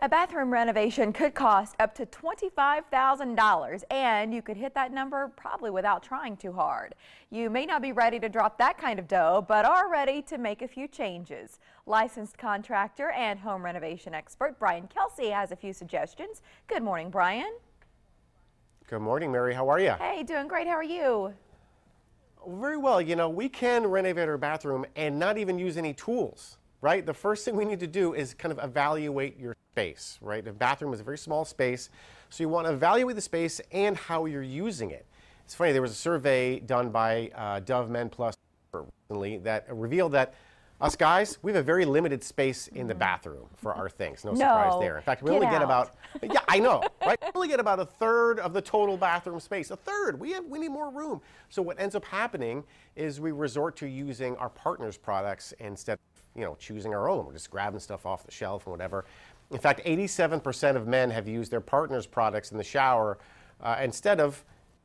A bathroom renovation could cost up to $25,000, and you could hit that number probably without trying too hard. You may not be ready to drop that kind of dough, but are ready to make a few changes. Licensed contractor and home renovation expert Brian Kelsey has a few suggestions. Good morning, Brian. Good morning, Mary. How are you? Hey, doing great. How are you? Very well. You know, we can renovate our bathroom and not even use any tools, right? The first thing we need to do is kind of evaluate your space, right? A bathroom is a very small space, so you want to evaluate the space and how you're using it. It's funny, there was a survey done by Dove Men+Care recently that revealed that us guys, we have a very limited space in the bathroom for our things. No surprise there. In fact, we only get about, yeah, I know, right? We only get about a third of the total bathroom space. A third. We need more room. So what ends up happening is we resort to using our partner's products instead of, you know, choosing our own. We're just grabbing stuff off the shelf and whatever. In fact, 87% of men have used their partner's products in the shower instead of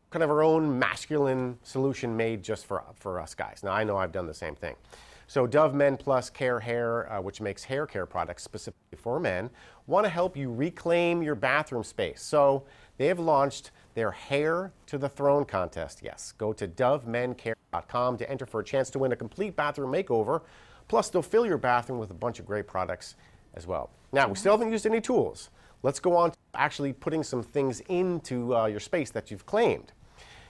kind of our own masculine solution made just for us guys. Now, I know I've done the same thing. So Dove Men+Care Hair, which makes hair care products specifically for men, want to help you reclaim your bathroom space. So they have launched their Hair to the Throne contest. Yes, go to dovemencare.com to enter for a chance to win a complete bathroom makeover. Plus, they'll fill your bathroom with a bunch of great products as well. Now, we still haven't used any tools. Let's go on to actually putting some things into your space that you've claimed.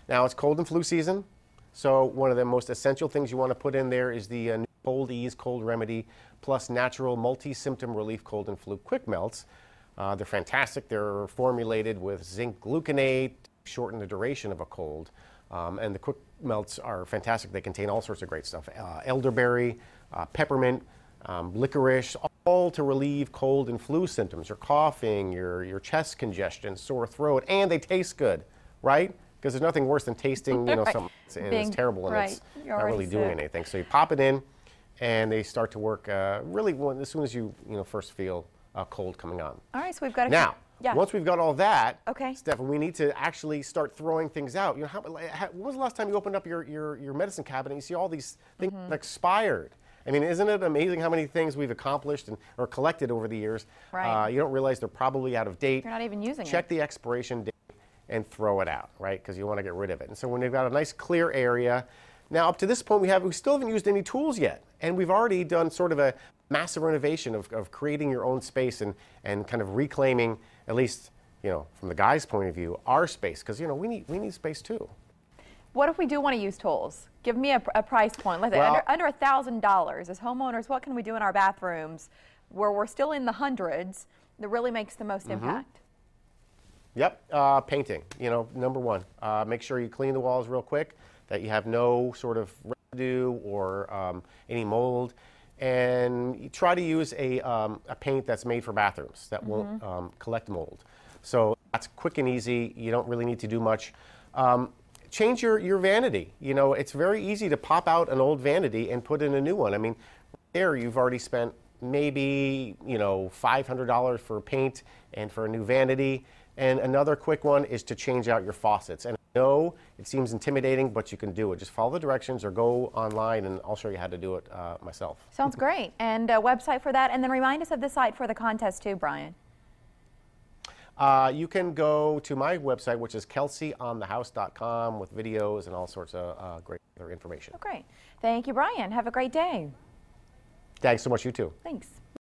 Now, it's cold and flu season, so one of the most essential things you want to put in there is the new Bold Ease Cold Remedy plus natural multi-symptom relief cold and flu quick melts. They're fantastic. They're formulated with zinc gluconate, shorten the duration of a cold. And the quick melts are fantastic. They contain all sorts of great stuff. Elderberry, peppermint, licorice, all to relieve cold and flu symptoms, your coughing, your chest congestion, sore throat, and they taste good, right? Because there's nothing worse than tasting, you know, something and it's terrible and it's not really doing anything. So you pop it in and they start to work really as soon as you first feel a cold coming on. All right, so we've got to once we've got all that, Stefan, we need to actually start throwing things out. You know, when was the last time you opened up your medicine cabinet and you see all these things that expired? I mean, isn't it amazing how many things we've accomplished or collected over the years? Right. You don't realize they're probably out of date. You're not even using it. Check the expiration date and throw it out, right? Because you want to get rid of it. And so when you've got a nice clear area, now up to this point we still haven't used any tools yet, and we've already done sort of a massive renovation of creating your own space and kind of reclaiming, at least from the guy's point of view, our space, because we need space too. What if we do want to use tools? Give me a price point. Let's say under $1,000. As homeowners, what can we do in our bathrooms where we're still in the hundreds that really makes the most impact? Yep, painting, number one. Make sure you clean the walls real quick, that you have no sort of residue or any mold. And you try to use a paint that's made for bathrooms that won't collect mold. So that's quick and easy. You don't really need to do much. Change your vanity. You know, it's very easy to pop out an old vanity and put in a new one. I mean, there you've already spent maybe, $500 for paint and for a new vanity. And another quick one is to change out your faucets. And I know it seems intimidating, but you can do it. Just follow the directions or go online and I'll show you how to do it myself. Sounds great. And a website for that. And then remind us of the site for the contest too, Brian. You can go to my website, which is kelseyonthehouse.com, with videos and all sorts of great other information. Oh, great. Thank you, Brian. Have a great day. Thanks so much. You too. Thanks.